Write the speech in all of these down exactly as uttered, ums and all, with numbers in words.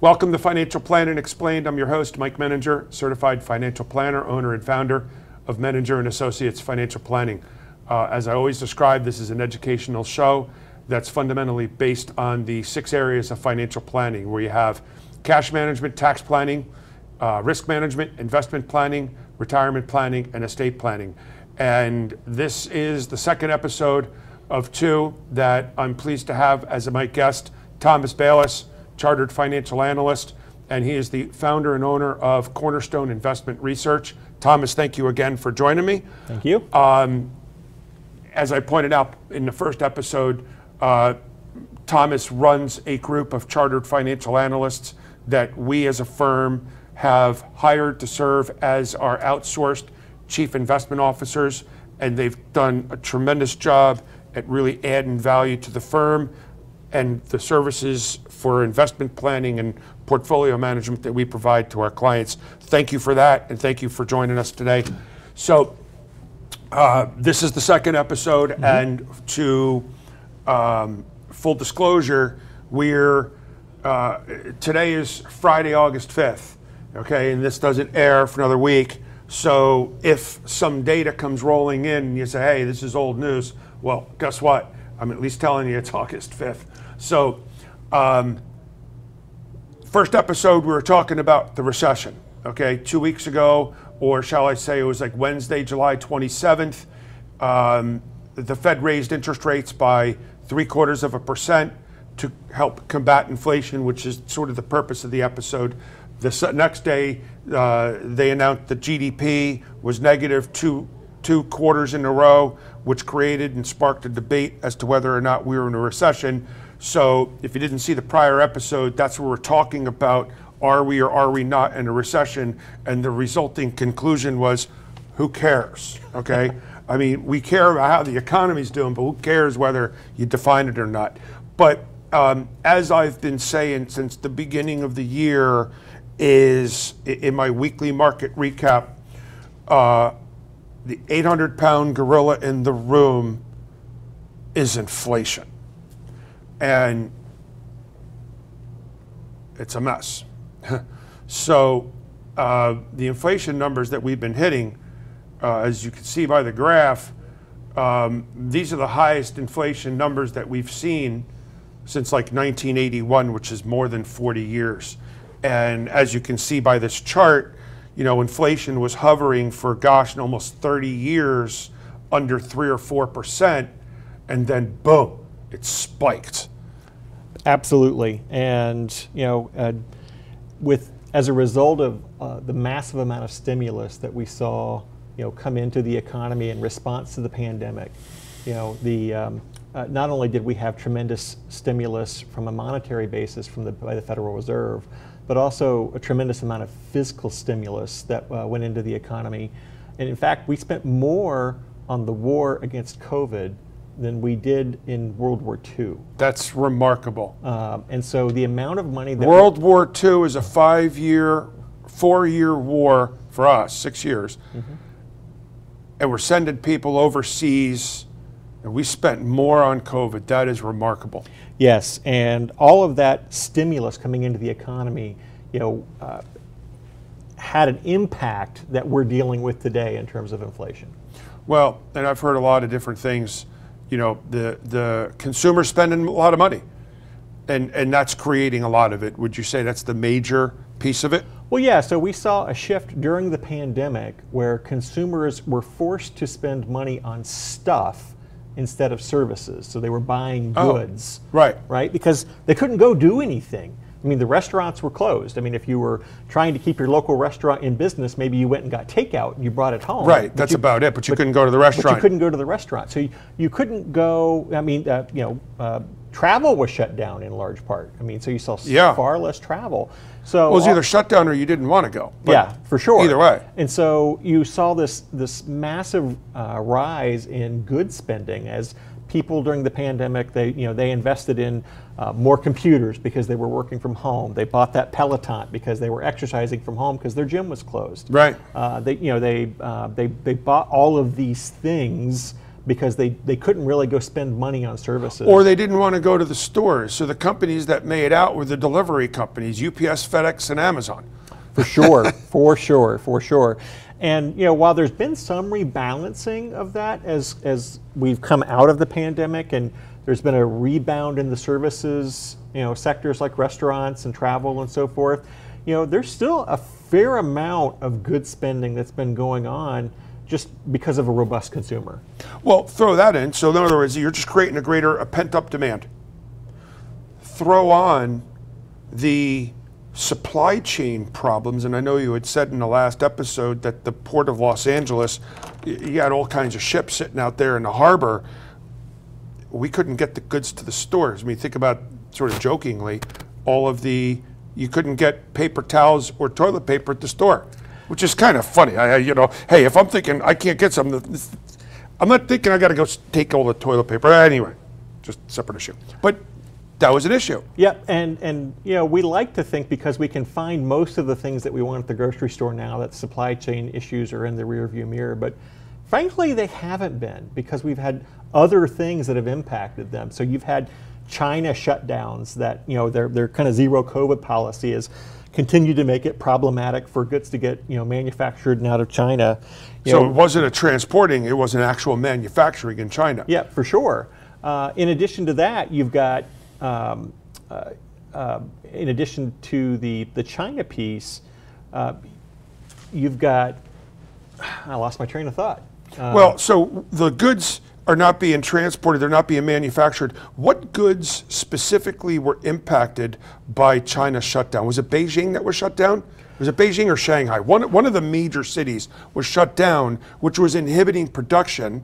Welcome to Financial Planning Explained. I'm your host, Mike Menninger, certified financial planner, owner and founder of Menninger and Associates Financial Planning. Uh, as I always describe, this is an educational show that's fundamentally based on the six areas of financial planning, where you have cash management, tax planning, uh, risk management, investment planning, retirement planning, and estate planning. And this is the second episode of two that I'm pleased to have as my guest, Thomas Balis, chartered financial analyst, and he is the founder and owner of Cornerstone Investment Research. Thomas, thank you again for joining me. Thank you. Um, as I pointed out in the first episode, uh, Thomas runs a group of chartered financial analysts that we as a firm have hired to serve as our outsourced chief investment officers, and they've done a tremendous job at really adding value to the firm and the services for investment planning and portfolio management that we provide to our clients. Thank you for that, and thank you for joining us today. So uh, this is the second episode, mm-hmm. and to um, full disclosure, we're, uh, today is Friday, August fifth, okay, and this doesn't air for another week. So if some data comes rolling in and you say, hey, this is old news, well, guess what? I'm at least telling you it's August fifth. So um, first episode, we were talking about the recession, okay? Two weeks ago, or shall I say it was like Wednesday, July twenty-seventh, um, the Fed raised interest rates by three quarters of a percent to help combat inflation, which is sort of the purpose of the episode. The next day, uh, they announced that G D P was negative two, two quarters in a row, which created and sparked a debate as to whether or not we were in a recession. So if you didn't see the prior episode, that's what we're talking about. Are we or are we not in a recession? And the resulting conclusion was, who cares, okay? I mean, we care about how the economy's doing, but who cares whether you define it or not? But um, as I've been saying since the beginning of the year is, in my weekly market recap, uh, the eight hundred pound gorilla in the room is inflation. And it's a mess. So uh, the inflation numbers that we've been hitting, uh, as you can see by the graph, um, these are the highest inflation numbers that we've seen since like nineteen eighty-one, which is more than forty years. And as you can see by this chart, you know, inflation was hovering for, gosh, almost thirty years under three or four percent, and then boom, it spiked. Absolutely. And, you know, uh, with as a result of uh, the massive amount of stimulus that we saw, you know, come into the economy in response to the pandemic, you know, the um, uh, not only did we have tremendous stimulus from a monetary basis from the, by the Federal Reserve, but also a tremendous amount of physical stimulus that uh, went into the economy. And in fact, we spent more on the war against COVID than we did in World War Two. That's remarkable. Um, and so the amount of money that- World War Two is a five-year, four-year war for us, six years. Mm-hmm. And we're sending people overseas, and we spent more on COVID. That is remarkable. Yes, and all of that stimulus coming into the economy, you know, uh, had an impact that we're dealing with today in terms of inflation. Well, and I've heard a lot of different things. You know, the the consumer spending a lot of money, and and that's creating a lot of it. Would you say that's the major piece of it? Well, yeah, so we saw a shift during the pandemic where consumers were forced to spend money on stuff instead of services. So they were buying goods, oh, right. right? Because they couldn't go do anything. I mean, the restaurants were closed. I mean, if you were trying to keep your local restaurant in business, maybe you went and got takeout and you brought it home. Right, that's you, about it, but you but, couldn't go to the restaurant. But you couldn't go to the restaurant. So you, you couldn't go, I mean, uh, you know, uh, travel was shut down in large part. I mean, so you saw yeah. far less travel. So well, it was either shut down or you didn't want to go. Yeah, for sure. Either way. And so you saw this this massive uh, rise in good spending as people during the pandemic, they, you know, they invested in uh, more computers because they were working from home. They bought that Peloton because they were exercising from home because their gym was closed. Right. Uh, they, you know, they, uh, they, they bought all of these things because they, they couldn't really go spend money on services. Or they didn't want to go to the stores. So the companies that made out were the delivery companies, U P S, FedEx, and Amazon. For sure, for sure, for sure. And you know, while there's been some rebalancing of that as, as we've come out of the pandemic and there's been a rebound in the services, you know, sectors like restaurants and travel and so forth, you know, there's still a fair amount of good spending that's been going on just because of a robust consumer. Well, throw that in. So in other words, you're just creating a greater a pent-up demand. Throw on the supply chain problems, and I know you had said in the last episode that the Port of Los Angeles, you had all kinds of ships sitting out there in the harbor. We couldn't get the goods to the stores. I mean, think about, sort of jokingly, all of the, you couldn't get paper towels or toilet paper at the store, which is kind of funny. I, you know, hey, if I'm thinking I can't get something, I'm not thinking I got to go take all the toilet paper. Anyway, just separate issue. But that was an issue. Yeah, and, and you know, we like to think because we can find most of the things that we want at the grocery store now that supply chain issues are in the rearview mirror, but frankly they haven't been because we've had other things that have impacted them. So you've had China shutdowns that, you know, their, their kind of zero COVID policy is continue to make it problematic for goods to get, you know, manufactured and out of China. You so know, it wasn't a transporting, it was an actual manufacturing in China. Yeah, for sure. Uh, in addition to that, you've got Um, uh, uh, in addition to the, the China piece, uh, you've got, I lost my train of thought. Uh, well, so the goods are not being transported, they're not being manufactured. What goods specifically were impacted by China's shutdown? Was it Beijing that was shut down? Was it Beijing or Shanghai? One, one of the major cities was shut down, which was inhibiting production,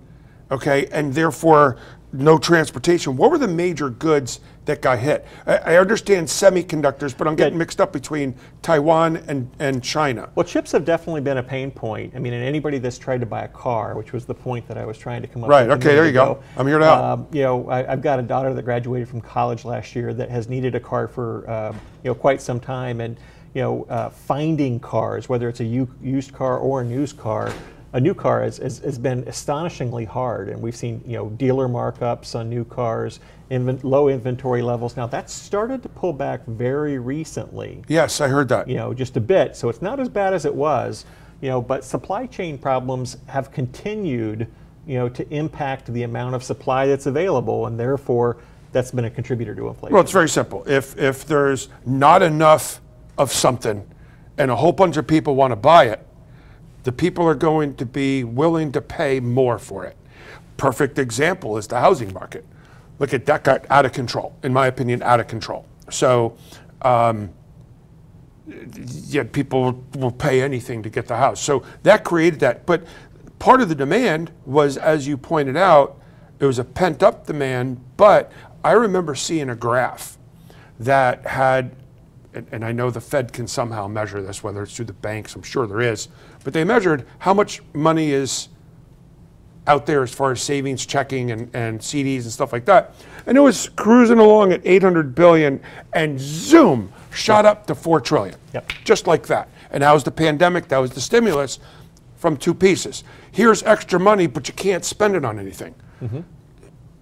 okay, and therefore no transportation. What were the major goods that got hit? I, I understand semiconductors, but I'm getting yeah. mixed up between Taiwan and, and China. Well, chips have definitely been a pain point. I mean, and anybody that's tried to buy a car, which was the point that I was trying to come up right, with. Right, okay, there you ago, go. I'm here to help. Um, you know, I, I've got a daughter that graduated from college last year that has needed a car for, uh, you know, quite some time. And, you know, uh, finding cars, whether it's a used car or a new car, A new car has, has, has been astonishingly hard, and we've seen, you know, dealer markups on new cars, inven low inventory levels. Now that's started to pull back very recently. Yes, I heard that. You know, just a bit. So it's not as bad as it was, you know, but supply chain problems have continued, you know, to impact the amount of supply that's available, and therefore that's been a contributor to inflation. Well, it's very simple. If, if there's not enough of something and a whole bunch of people want to buy it, the people are going to be willing to pay more for it. Perfect example is the housing market. Look at that, got out of control, in my opinion, out of control. So, um, yeah, people will pay anything to get the house. So that created that. But part of the demand was, as you pointed out, it was a pent up demand. But I remember seeing a graph that had, and, and I know the Fed can somehow measure this, whether it's through the banks, I'm sure there is, but they measured how much money is out there as far as savings, checking, and, and C Ds and stuff like that. And it was cruising along at eight hundred billion and zoom, shot yep. up to four trillion, yep. just like that. And that was the pandemic, that was the stimulus from two pieces. Here's extra money, but you can't spend it on anything. Mm-hmm.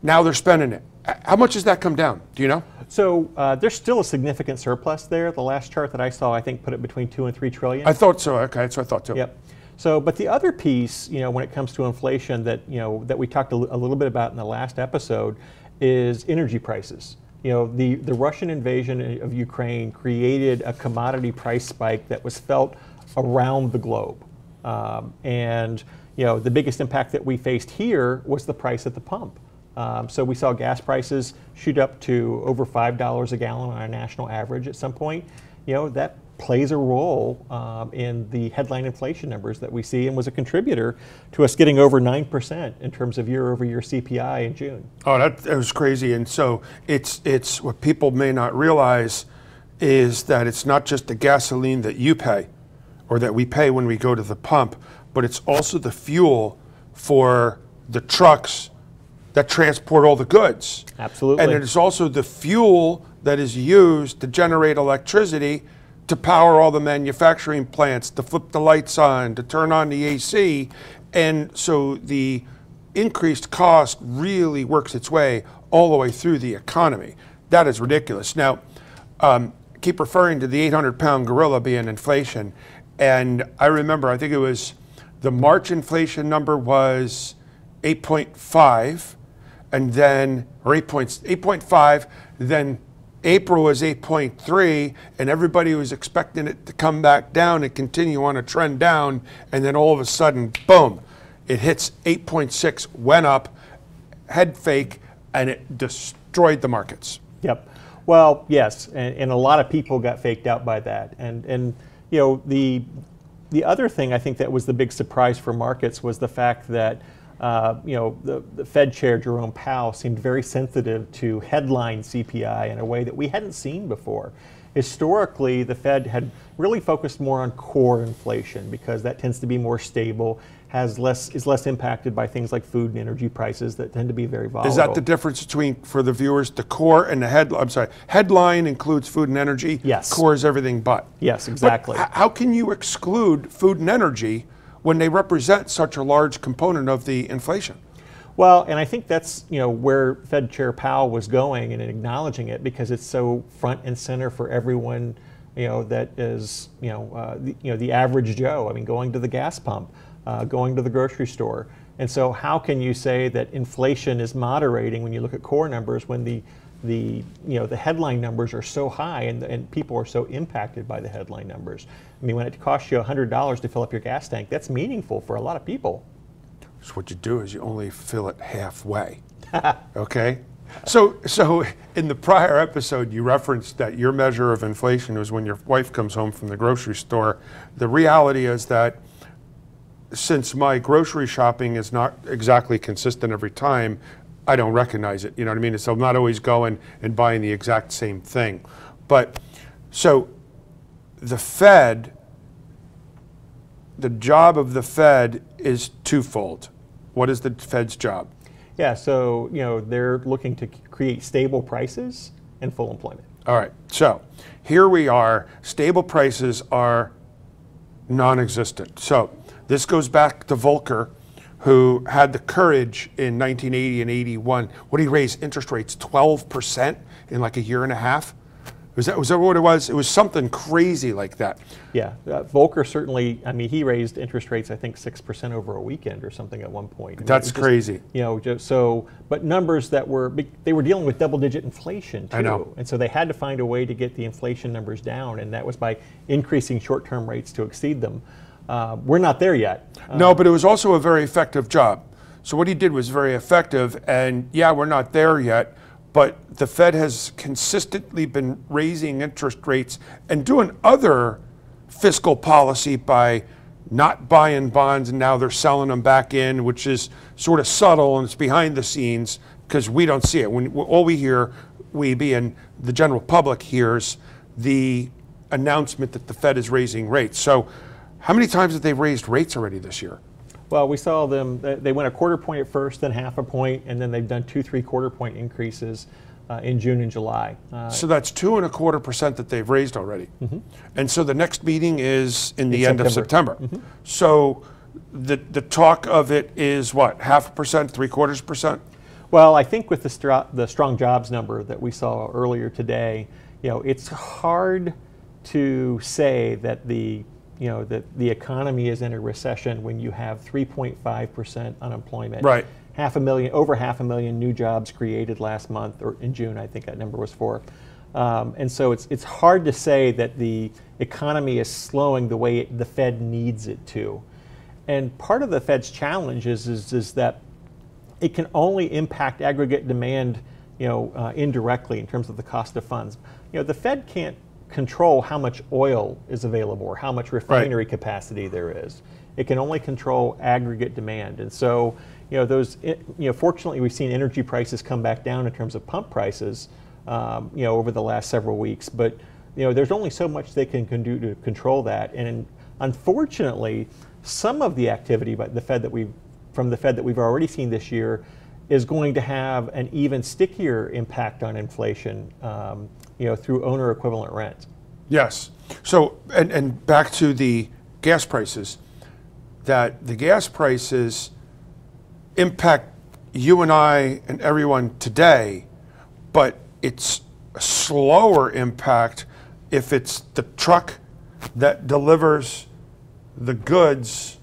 Now they're spending it. How much has that come down? Do you know? So uh, there's still a significant surplus there. The last chart that I saw, I think, put it between two and three trillion. I thought so. Okay, that's what I thought too. Yep. So, but the other piece, you know, when it comes to inflation, that you know that we talked a, l a little bit about in the last episode, is energy prices. You know, the the Russian invasion of Ukraine created a commodity price spike that was felt around the globe, um, and you know the biggest impact that we faced here was the price at the pump. Um, so we saw gas prices shoot up to over five dollars a gallon on our national average at some point. You know, that plays a role um, in the headline inflation numbers that we see, and was a contributor to us getting over nine percent in terms of year over year C P I in June. Oh, that, that was crazy. And so it's, it's what people may not realize is that it's not just the gasoline that you pay or that we pay when we go to the pump, but it's also the fuel for the trucks, that transport all the goods. Absolutely. And it's also the fuel that is used to generate electricity to power all the manufacturing plants, to flip the lights on, to turn on the A C. And so the increased cost really works its way all the way through the economy. That is ridiculous. Now, um, I keep referring to the eight hundred pound gorilla being inflation. And I remember, I think it was the March inflation number was eight point five, and then, or eight point five, then April was eight point three, and everybody was expecting it to come back down and continue on a trend down, and then all of a sudden, boom, it hits eight point six, went up, head fake, and it destroyed the markets. Yep. Well, yes, and, and a lot of people got faked out by that. And, and you know, the, the other thing I think that was the big surprise for markets was the fact that Uh, you know, the, the Fed chair, Jerome Powell, seemed very sensitive to headline C P I in a way that we hadn't seen before. Historically, the Fed had really focused more on core inflation because that tends to be more stable, has less, is less impacted by things like food and energy prices that tend to be very volatile. Is that the difference between, for the viewers, the core and the headline? I'm sorry, headline includes food and energy. Yes. Core is everything but. Yes, exactly. But how can you exclude food and energy when they represent such a large component of the inflation? Well, and I think that's, you know, where Fed Chair Powell was going and acknowledging it, because it's so front and center for everyone, you know, that is, you know, uh, the, you know, the average Joe. I mean, going to the gas pump, uh, going to the grocery store. And so how can you say that inflation is moderating when you look at core numbers when the the you know the headline numbers are so high, and, and people are so impacted by the headline numbers? I mean, when it costs you one hundred dollars to fill up your gas tank, that's meaningful for a lot of people. So what you do is you only fill it halfway. Okay? So, so in the prior episode, you referenced that your measure of inflation was when your wife comes home from the grocery store. The reality is that since my grocery shopping is not exactly consistent every time, I don't recognize it, you know what I mean? So I'm not always going and buying the exact same thing. But so the Fed, the job of the Fed is twofold. What is the Fed's job? Yeah, so, you know, they're looking to create stable prices and full employment. All right, so here we are. Stable prices are non-existent. So this goes back to Volcker, who had the courage in nineteen eighty and eighty-one. What did he raise interest rates twelve percent in like a year and a half? Was that, was that what it was? It was something crazy like that. Yeah, uh, Volcker certainly, I mean, he raised interest rates, I think six percent over a weekend or something at one point. I mean, That's just, crazy. You know, so, but numbers that were, they were dealing with double digit inflation too. I know. And so they had to find a way to get the inflation numbers down, and that was by increasing short-term rates to exceed them. Uh, we're not there yet. Uh, no, but it was also a very effective job. So what he did was very effective, and yeah, we're not there yet, but the Fed has consistently been raising interest rates and doing other fiscal policy by not buying bonds, and now they're selling them back in, which is sort of subtle, and it's behind the scenes because we don't see it. When all we hear, we being the general public, hears the announcement that the Fed is raising rates. So how many times have they raised rates already this year? Well, we saw them, they went a quarter point at first, then half a point, and then they've done two, three quarter point increases uh, in June and July. Uh, so that's two and a quarter percent that they've raised already. Mm-hmm. And so the next meeting is in the in end September. of September. Mm-hmm. So the, the talk of it is what, half a percent, three quarters percent? Well, I think with the, str the strong jobs number that we saw earlier today, you know, it's hard to say that the you know, that the economy is in a recession when you have three point five percent unemployment. Right. Half a million, over half a million new jobs created last month, or in June, I think that number was four. Um, and so it's, it's hard to say that the economy is slowing the way it, the Fed needs it to. And part of the Fed's challenge is, is, is that it can only impact aggregate demand, you know, uh, indirectly in terms of the cost of funds. You know, the Fed can't control how much oil is available or how much refinery right. capacity there is. It can only control aggregate demand. And so, you know, those, it, you know, fortunately we've seen energy prices come back down in terms of pump prices, um, you know, over the last several weeks. But, you know, there's only so much they can, can do to control that. And unfortunately, some of the activity by the Fed that we've, from the Fed that we've already seen this year is going to have an even stickier impact on inflation, um, you know, through owner equivalent rents. Yes. So, and, and back to the gas prices, that the gas prices impact you and I and everyone today, but it's a slower impact if it's the truck that delivers the goods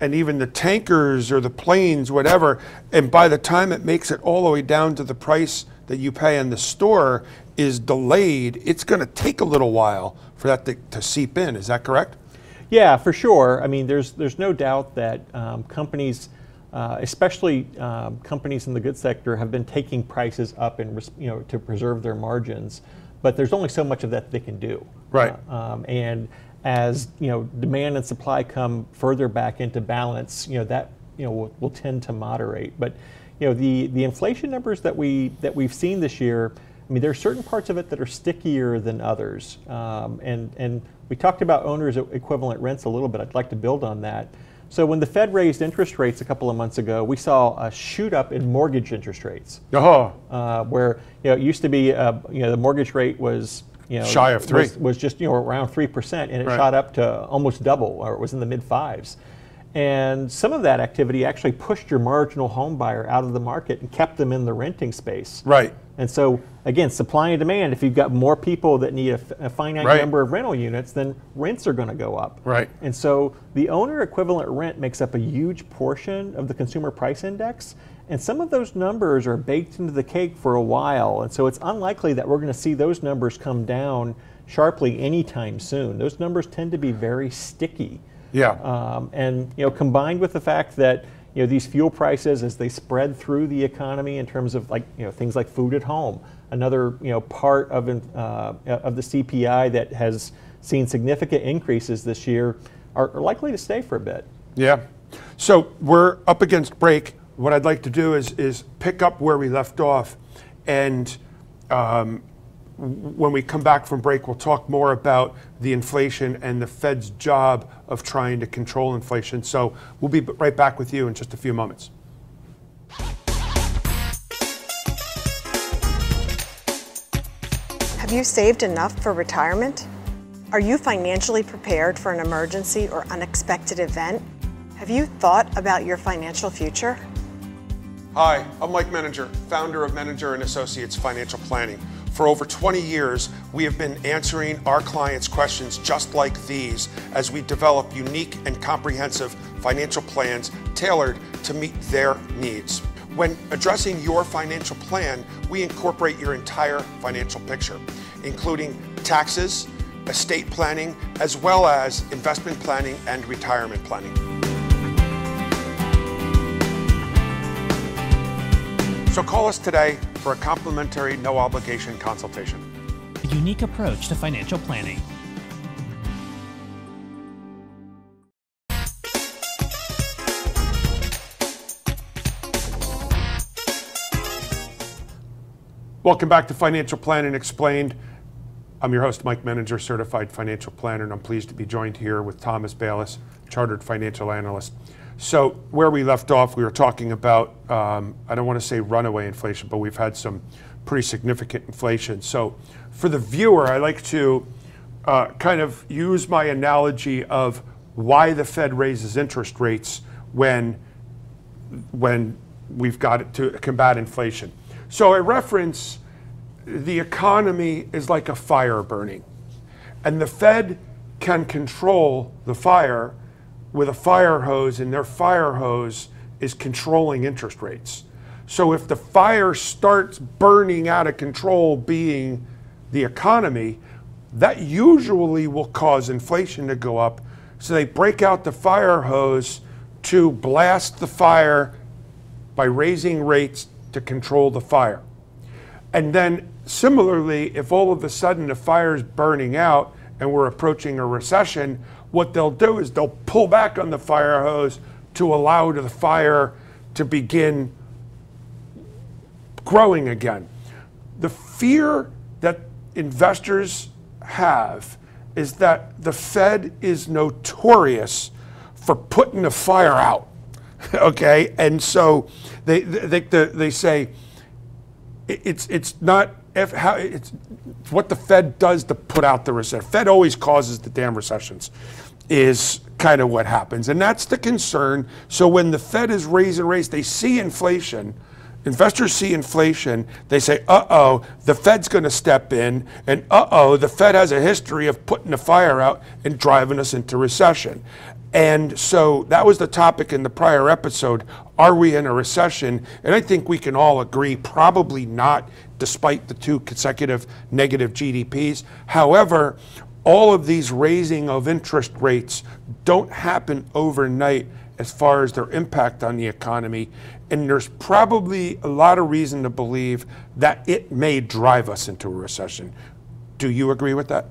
and even the tankers or the planes, whatever, and by the time it makes it all the way down to the price that you pay in the store is delayed, it's gonna take a little while for that to, to seep in, is that correct? Yeah, for sure. I mean, there's, there's no doubt that um, companies, uh, especially um, companies in the goods sector, have been taking prices up and, you know, to preserve their margins, but there's only so much of that they can do. Right. Uh, um, and as, you know, demand and supply come further back into balance, you know, that, you know, will, will tend to moderate. But, you know, the, the inflation numbers that, we, that we've seen this year, I mean, there are certain parts of it that are stickier than others. Um, and, and we talked about owners' equivalent rents a little bit. I'd like to build on that. So when the Fed raised interest rates a couple of months ago, we saw a shoot up in mortgage interest rates. Uh-huh. Uh, where, you know, it used to be, uh, you know, the mortgage rate was, you know, shy of three. Was, was just, you know, around three percent, and it right. shot up to almost double, or it was in the mid fives. And some of that activity actually pushed your marginal home buyer out of the market and kept them in the renting space. Right. And so, again, supply and demand, if you've got more people that need a, a finite right. number of rental units, then rents are going to go up. Right. And so the owner equivalent rent makes up a huge portion of the consumer price index. And some of those numbers are baked into the cake for a while. And so it's unlikely that we're going to see those numbers come down sharply anytime soon. Those numbers tend to be very sticky. Yeah. Um, and, you know, combined with the fact that, you know, these fuel prices, as they spread through the economy in terms of, like, you know, things like food at home, another, you know, part of, uh, of the C P I that has seen significant increases this year, are, are likely to stay for a bit. Yeah. So we're up against break. What I'd like to do is, is pick up where we left off. And um, when we come back from break, we'll talk more about the inflation and the Fed's job of trying to control inflation. So we'll be right back with you in just a few moments. Have you saved enough for retirement? Are you financially prepared for an emergency or unexpected event? Have you thought about your financial future? Hi, I'm Mike Menninger, founder of Menninger and Associates Financial Planning. For over twenty years, we have been answering our clients' questions just like these as we develop unique and comprehensive financial plans tailored to meet their needs. When addressing your financial plan, we incorporate your entire financial picture, including taxes, estate planning, as well as investment planning and retirement planning. So call us today for a complimentary, no obligation consultation. A unique approach to financial planning. Welcome back to Financial Planning Explained. I'm your host, Mike Menninger, Certified Financial Planner, and I'm pleased to be joined here with Thomas Balis, Chartered Financial Analyst. So where we left off, we were talking about, um, I don't want to say runaway inflation, but we've had some pretty significant inflation. So for the viewer, I like to uh, kind of use my analogy of why the Fed raises interest rates when, when we've got it to combat inflation. So I reference the economy is like a fire burning, and the Fed can control the fire with a fire hose, and their fire hose is controlling interest rates. So if the fire starts burning out of control, being the economy, that usually will cause inflation to go up. So they break out the fire hose to blast the fire by raising rates to control the fire. And then similarly, if all of a sudden the fire's burning out and we're approaching a recession, what they'll do is they'll pull back on the fire hose to allow the fire to begin growing again. The fear that investors have is that the Fed is notorious for putting the fire out. okay? And so they they, they, they say it's it's not if how it's what the Fed does to put out the recession. Fed always causes the damn recessions, is kind of what happens, and that's the concern. So when the Fed is raising rates, they see inflation. Investors see inflation, they say, uh-oh, the Fed's going to step in, and uh-oh, the Fed has a history of putting the fire out and driving us into recession. And so that was the topic in the prior episode, are we in a recession? And I think we can all agree, probably not, despite the two consecutive negative G D Ps. However, all of these raising of interest rates don't happen overnight as far as their impact on the economy. And there's probably a lot of reason to believe that it may drive us into a recession. Do you agree with that?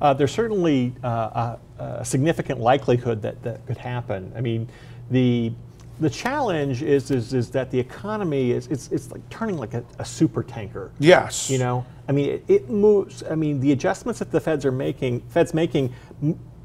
Uh, there's certainly uh, a, a significant likelihood that that could happen. I mean, the the challenge is is, is that the economy is it's it's like turning like a, a super tanker. Yes. You know, I mean, it, it moves. I mean, the adjustments that the Feds are making, Feds making.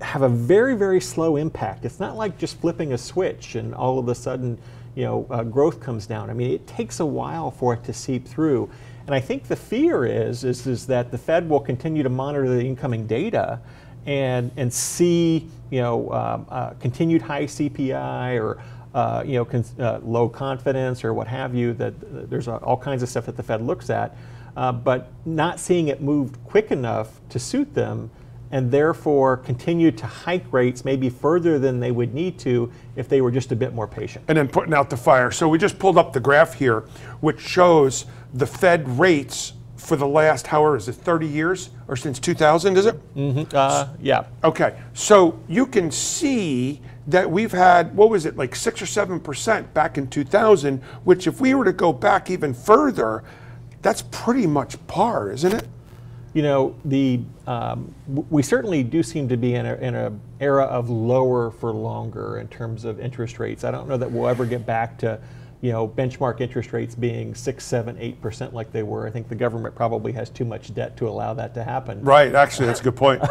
have a very, very slow impact. It's not like just flipping a switch and all of a sudden, you know, uh, growth comes down. I mean, it takes a while for it to seep through. And I think the fear is, is, is that the Fed will continue to monitor the incoming data and, and see, you know, um, uh, continued high C P I or, uh, you know, con uh, low confidence or what have you, that uh, there's all kinds of stuff that the Fed looks at, uh, but not seeing it moved quick enough to suit them, and therefore continue to hike rates maybe further than they would need to if they were just a bit more patient. And then putting out the fire. So we just pulled up the graph here, which shows the Fed rates for the last, however, is it thirty years or since two thousand, is it? Mm-hmm. uh, yeah. Okay, so you can see that we've had, what was it, like six or seven percent back in two thousand, which if we were to go back even further, that's pretty much par, isn't it? You know, the um, we certainly do seem to be in a in a era of lower for longer in terms of interest rates. I don't know that we'll ever get back to, you know, benchmark interest rates being six, seven, eight percent like they were. I think the government probably has too much debt to allow that to happen. Right. Actually, that's a good point.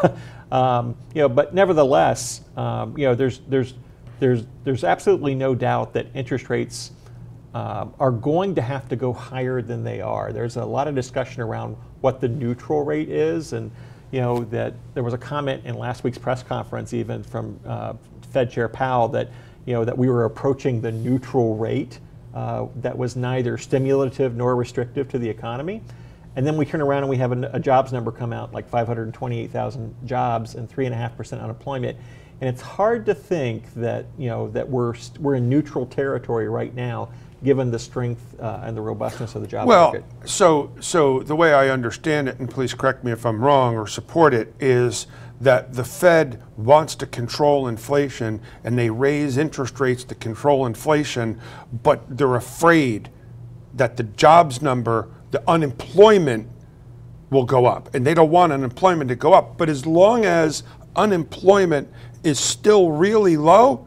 um, you know, but nevertheless, um, you know, there's there's there's there's absolutely no doubt that interest rates Um, are going to have to go higher than they are. There's a lot of discussion around what the neutral rate is, and you know that there was a comment in last week's press conference, even from uh, Fed Chair Powell, that you know that we were approaching the neutral rate uh, that was neither stimulative nor restrictive to the economy. And then we turn around and we have a, a jobs number come out, like five hundred twenty-eight thousand jobs and three and a half percent unemployment. And it's hard to think that you know that we're we're in neutral territory right now, given the strength uh, and the robustness of the job well, market. Well, so, so the way I understand it, and please correct me if I'm wrong or support it, is that the Fed wants to control inflation and they raise interest rates to control inflation, but they're afraid that the jobs number, the unemployment will go up. And they don't want unemployment to go up, but as long as unemployment is still really low,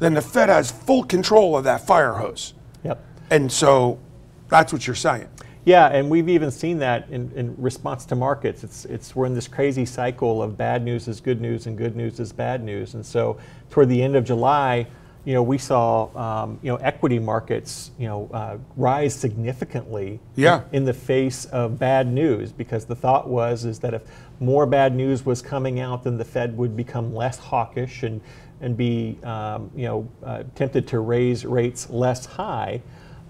then the Fed has full control of that fire hose. Yep. And so that's what you're saying. Yeah, and we've even seen that in, in response to markets. It's, it's, we're in this crazy cycle of bad news is good news and good news is bad news. And so toward the end of July, you know, we saw, um, you know, equity markets, you know, uh, rise significantly yeah. in, in the face of bad news, because the thought was is that if more bad news was coming out, then the Fed would become less hawkish and and be um, you know uh, tempted to raise rates less high,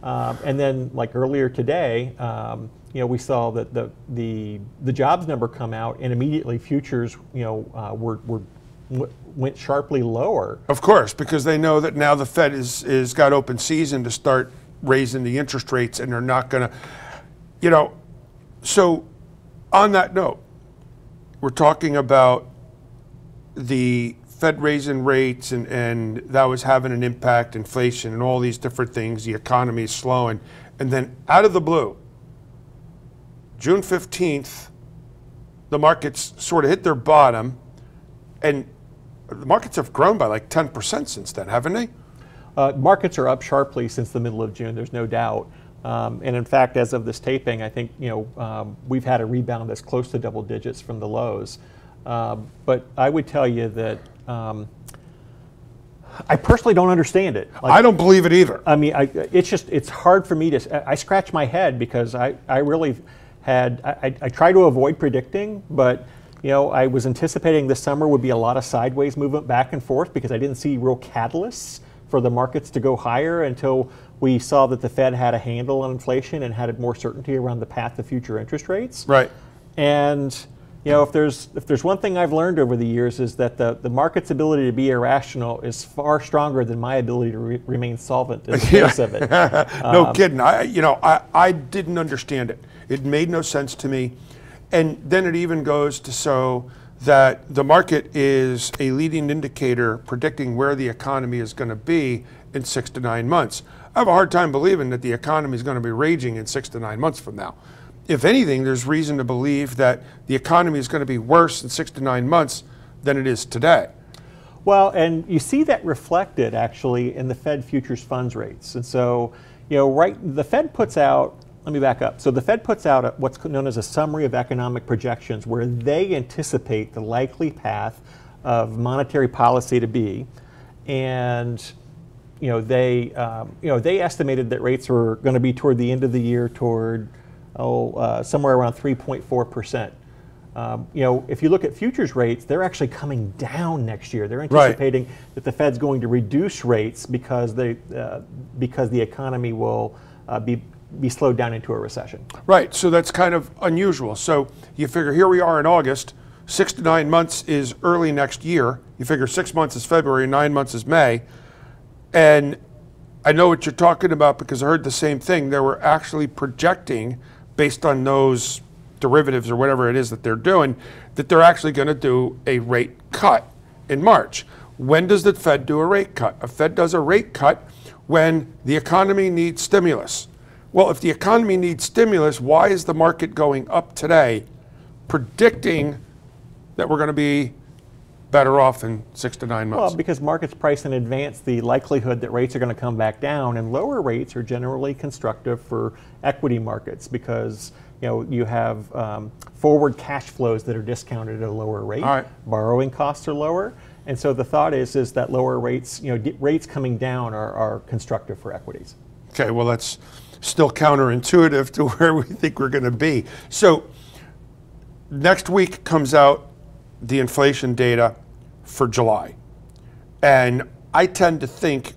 um, and then like earlier today, um, you know we saw that the the the jobs number come out, and immediately futures you know uh, were were w went sharply lower. Of course, because they know that now the Fed is is got open season to start raising the interest rates, and they're not going to, you know. So, on that note, we're talking about the Fed raising rates, and, and that was having an impact, inflation and all these different things, the economy is slowing. And then out of the blue, June fifteenth, the markets sort of hit their bottom, and the markets have grown by like ten percent since then, haven't they? Uh, markets are up sharply since the middle of June, there's no doubt. Um, and in fact, as of this taping, I think you know um, we've had a rebound that's close to double digits from the lows. Uh, but I would tell you that Um, I personally don't understand it. Like, I don't believe it either. I mean, I, it's just, it's hard for me to, I scratch my head because I, I really had, I, I try to avoid predicting, but you know, I was anticipating this summer would be a lot of sideways movement back and forth because I didn't see real catalysts for the markets to go higher until we saw that the Fed had a handle on inflation and had more certainty around the path of future interest rates. Right. And you know, if there's if there's one thing I've learned over the years is that the, the market's ability to be irrational is far stronger than my ability to re remain solvent in the face of it. No um, kidding. I you know I, I didn't understand it. It made no sense to me. And then it even goes to show that the market is a leading indicator predicting where the economy is going to be in six to nine months. I have a hard time believing that the economy is going to be raging in six to nine months from now. If anything, there's reason to believe that the economy is going to be worse in six to nine months than it is today. Well, and you see that reflected actually in the Fed futures funds rates. And so, you know, right, the Fed puts out, let me back up. So the Fed puts out a, what's known as a summary of economic projections where they anticipate the likely path of monetary policy to be. And you know, they, um, you know, they estimated that rates were going to be toward the end of the year toward Oh, uh, somewhere around three point four percent. Um, you know, if you look at futures rates, they're actually coming down next year. They're anticipating right. that the Fed's going to reduce rates because they uh, because the economy will uh, be be slowed down into a recession. Right. So that's kind of unusual. So you figure here we are in August. Six to nine months is early next year. You figure six months is February, nine months is May, and I know what you're talking about because I heard the same thing. They were actually projecting, based on those derivatives or whatever it is that they're doing, that they're actually going to do a rate cut in March. When does the Fed do a rate cut? The Fed does a rate cut when the economy needs stimulus. Well, if the economy needs stimulus, why is the market going up today, predicting that we're going to be better off in six to nine months? Well, because markets price in advance the likelihood that rates are going to come back down, and lower rates are generally constructive for equity markets because you know you have um, forward cash flows that are discounted at a lower rate. All right. Borrowing costs are lower, and so the thought is is that lower rates, you know, rates coming down are, are constructive for equities. Okay, well that's still counterintuitive to where we think we're going to be. So next week comes out the inflation data for July, and I tend to think,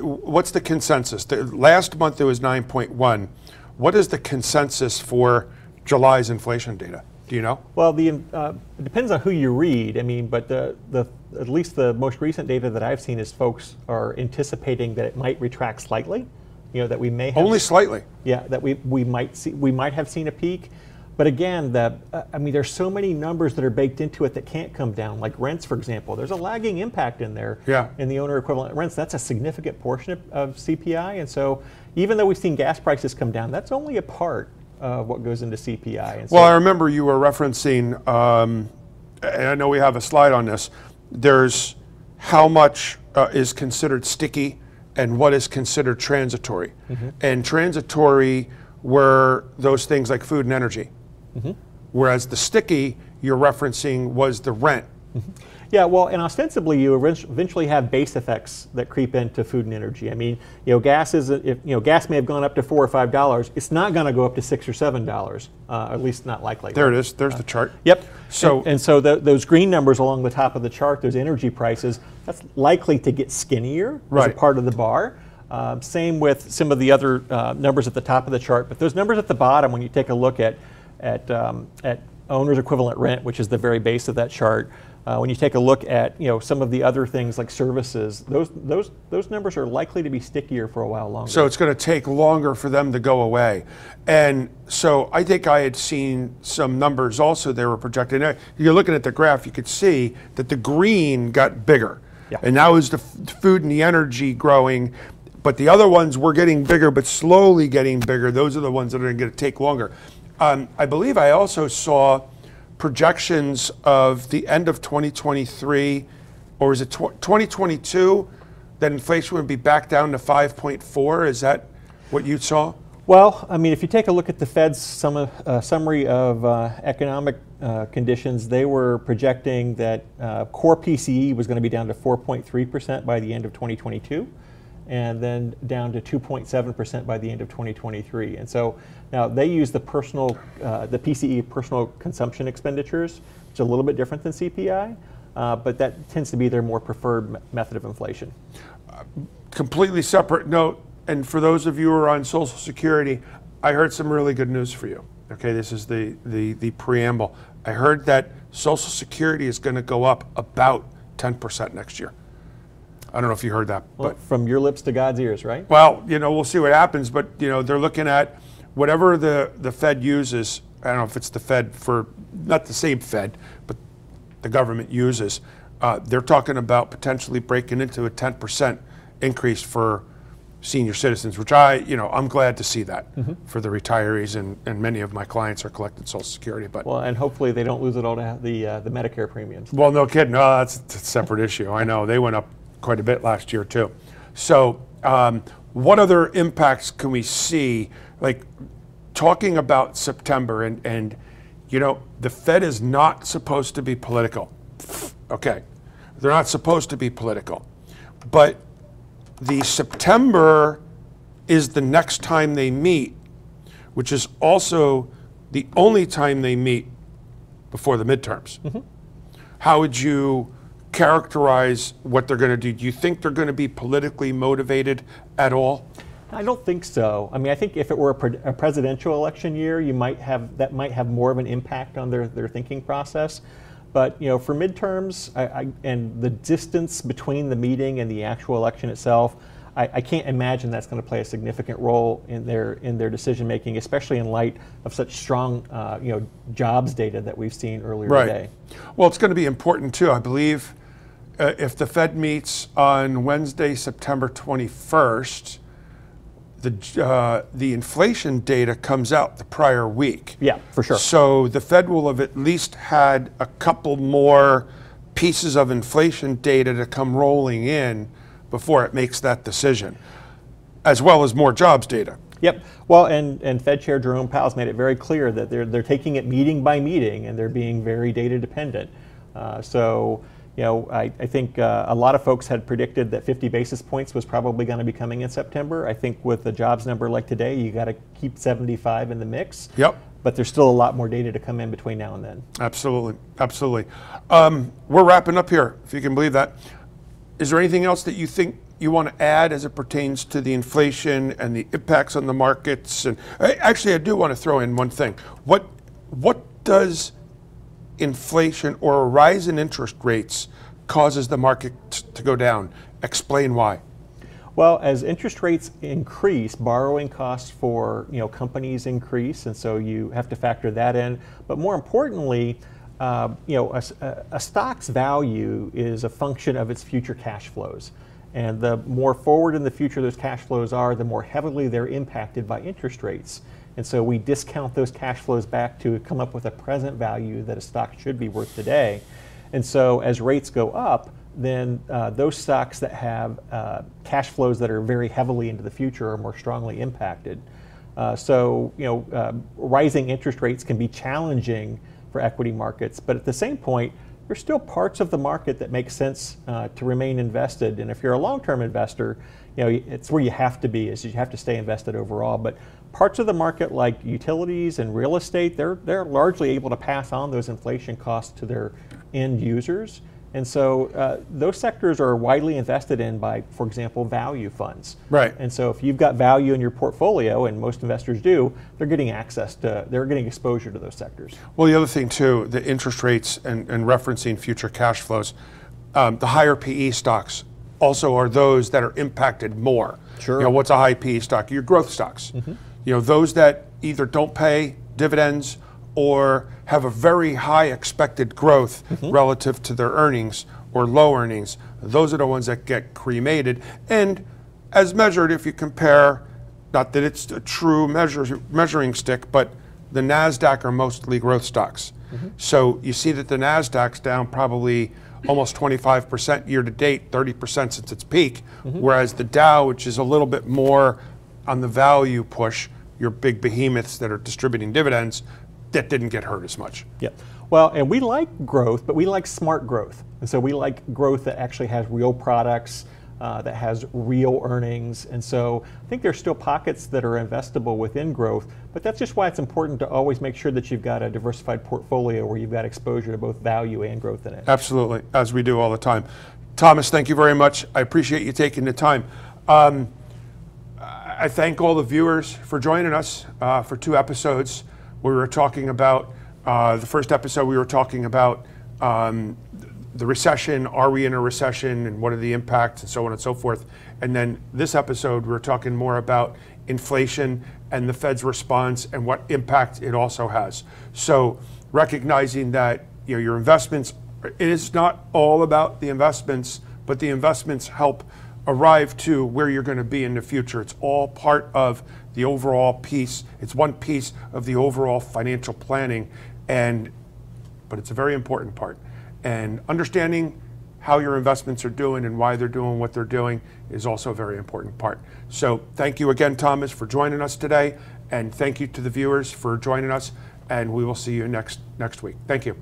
what's the consensus? The last month it was nine point one. What is the consensus for July's inflation data? Do you know? Well, the, uh, it depends on who you read. I mean, but the, the, at least the most recent data that I've seen is folks are anticipating that it might retract slightly. You know, that we may have only slightly. Yeah, that we we might see we might have seen a peak. But again, the, uh, I mean, there's so many numbers that are baked into it that can't come down, like rents, for example. There's a lagging impact in there yeah. in the owner equivalent rents. That's a significant portion of, of C P I. And so even though we've seen gas prices come down, that's only a part of what goes into C P I. And so, well, I remember you were referencing, um, and I know we have a slide on this, there's how much uh, is considered sticky and what is considered transitory. Mm-hmm. And transitory were those things like food and energy. Mm-hmm. Whereas the sticky you're referencing was the rent. Mm-hmm. Yeah, well, and ostensibly you eventually have base effects that creep into food and energy. I mean, you know, gas is if you know gas may have gone up to four or five dollars. It's not going to go up to six or seven dollars, uh, at least not likely. There it is. There's uh, the chart. Yep. So and, and so the, those green numbers along the top of the chart, those energy prices, that's likely to get skinnier right. as a part of the bar. Uh, same with some of the other uh, numbers at the top of the chart, but those numbers at the bottom, when you take a look at At, um, at owner's equivalent rent, which is the very base of that chart. Uh, when you take a look at you know some of the other things like services, those those those numbers are likely to be stickier for a while longer. So it's going to take longer for them to go away. And so I think I had seen some numbers also they were projected. Now, you're looking at the graph, you could see that the green got bigger. Yeah. And now is the f food and the energy growing, but the other ones were getting bigger, but slowly getting bigger. Those are the ones that are going to take longer. Um, I believe I also saw projections of the end of twenty twenty-three, or is it twenty twenty-two, that inflation would be back down to five point four? Is that what you saw? Well, I mean, if you take a look at the Fed's sum, uh, summary of uh, economic uh, conditions, they were projecting that uh, core P C E was going to be down to four point three percent by the end of twenty twenty-two, and then down to two point seven percent by the end of twenty twenty-three. And so now they use the personal, uh, the P C E personal consumption expenditures, which is a little bit different than C P I, uh, but that tends to be their more preferred me- method of inflation. Uh, completely separate note. And for those of you who are on Social Security, I heard some really good news for you. Okay, this is the, the, the preamble. I heard that Social Security is going to go up about ten percent next year. I don't know if you heard that. Well, but from your lips to God's ears, right? Well, you know, we'll see what happens. But, you know, they're looking at whatever the, the Fed uses. I don't know if it's the Fed for, not the same Fed, but the government uses. Uh, they're talking about potentially breaking into a ten percent increase for senior citizens, which I, you know, I'm glad to see that mm-hmm. for the retirees, and, and many of my clients are collecting Social Security. But well, and hopefully they don't lose it all to the uh, the Medicare premiums. Well, no kidding. No, that's a separate issue. I know they went up quite a bit last year too. So, um, what other impacts can we see? Like talking about September, and and you know, the Fed is not supposed to be political. Okay, they're not supposed to be political, but the September is the next time they meet, which is also the only time they meet before the midterms. Mm-hmm. How would you characterize what they're going to do? Do you think they're going to be politically motivated at all? I don't think so. I mean, I think if it were a, pre- a presidential election year, you might have that might have more of an impact on their, their thinking process. But, you know, for midterms I, I, and the distance between the meeting and the actual election itself, I, I can't imagine that's going to play a significant role in their in their decision making, especially in light of such strong, uh, you know, jobs data that we've seen earlier right. today. Well, it's going to be important too. I believe uh, if the Fed meets on Wednesday, September twenty-first, the uh, the inflation data comes out the prior week. Yeah, for sure. So the Fed will have at least had a couple more pieces of inflation data to come rolling in before it makes that decision, as well as more jobs data. Yep. Well, and, and Fed Chair Jerome Powell's made it very clear that they're they're taking it meeting by meeting, and they're being very data dependent. Uh, so. You know, I, I think uh, a lot of folks had predicted that fifty basis points was probably going to be coming in September. I think with a jobs number like today, you got to keep seventy-five in the mix. Yep. But there's still a lot more data to come in between now and then. Absolutely, absolutely. Um, we're wrapping up here, if you can believe that. Is there anything else that you think you want to add as it pertains to the inflation and the impacts on the markets? And actually, I do want to throw in one thing. What, what does inflation or a rise in interest rates causes the market t- to go down? Explain why. Well, as interest rates increase, borrowing costs for, you know, companies increase, and so you have to factor that in. But more importantly, uh, you know, a, a stock's value is a function of its future cash flows. And the more forward in the future those cash flows are, the more heavily they're impacted by interest rates. And so we discount those cash flows back to come up with a present value that a stock should be worth today. And so as rates go up, then uh, those stocks that have uh, cash flows that are very heavily into the future are more strongly impacted. Uh, so, you know, uh, rising interest rates can be challenging for equity markets, but at the same point, there's still parts of the market that make sense uh, to remain invested. And if you're a long-term investor, you know, it's where you have to be, is you have to stay invested overall. But parts of the market like utilities and real estate, they're they're largely able to pass on those inflation costs to their end users. And so uh, those sectors are widely invested in by, for example, value funds. Right. And so if you've got value in your portfolio, and most investors do, they're getting access to, they're getting exposure to those sectors. Well, the other thing too, the interest rates and, and referencing future cash flows, um, the higher P E stocks also are those that are impacted more. Sure. You know, what's a high P E stock? Your growth stocks. Mm-hmm. You know, those that either don't pay dividends or have a very high expected growth mm-hmm. relative to their earnings or low earnings, those are the ones that get cremated. And as measured, if you compare, not that it's a true measure, measuring stick, but the NASDAQ are mostly growth stocks. Mm-hmm. So you see that the NASDAQ's down probably almost twenty-five percent year to date, thirty percent since its peak, mm-hmm. whereas the Dow, which is a little bit more on the value push, your big behemoths that are distributing dividends that didn't get hurt as much. Yeah. Well, and we like growth, but we like smart growth. And so we like growth that actually has real products, uh, that has real earnings. And so I think there's still pockets that are investable within growth, but that's just why it's important to always make sure that you've got a diversified portfolio where you've got exposure to both value and growth in it. Absolutely, as we do all the time. Thomas, thank you very much. I appreciate you taking the time. Um, I thank all the viewers for joining us uh, for two episodes. We were talking about, uh, the first episode we were talking about um, the recession, are we in a recession, and what are the impacts, and so on and so forth. And then this episode, we were talking more about inflation and the Fed's response and what impact it also has. So recognizing that, you know, your investments, it is not all about the investments, but the investments help arrive to where you're going to be in the future. It's all part of the overall piece. It's one piece of the overall financial planning, and but it's a very important part. And understanding how your investments are doing and why they're doing what they're doing is also a very important part. So thank you again, Thomas, for joining us today, and thank you to the viewers for joining us, and we will see you next next week. Thank you.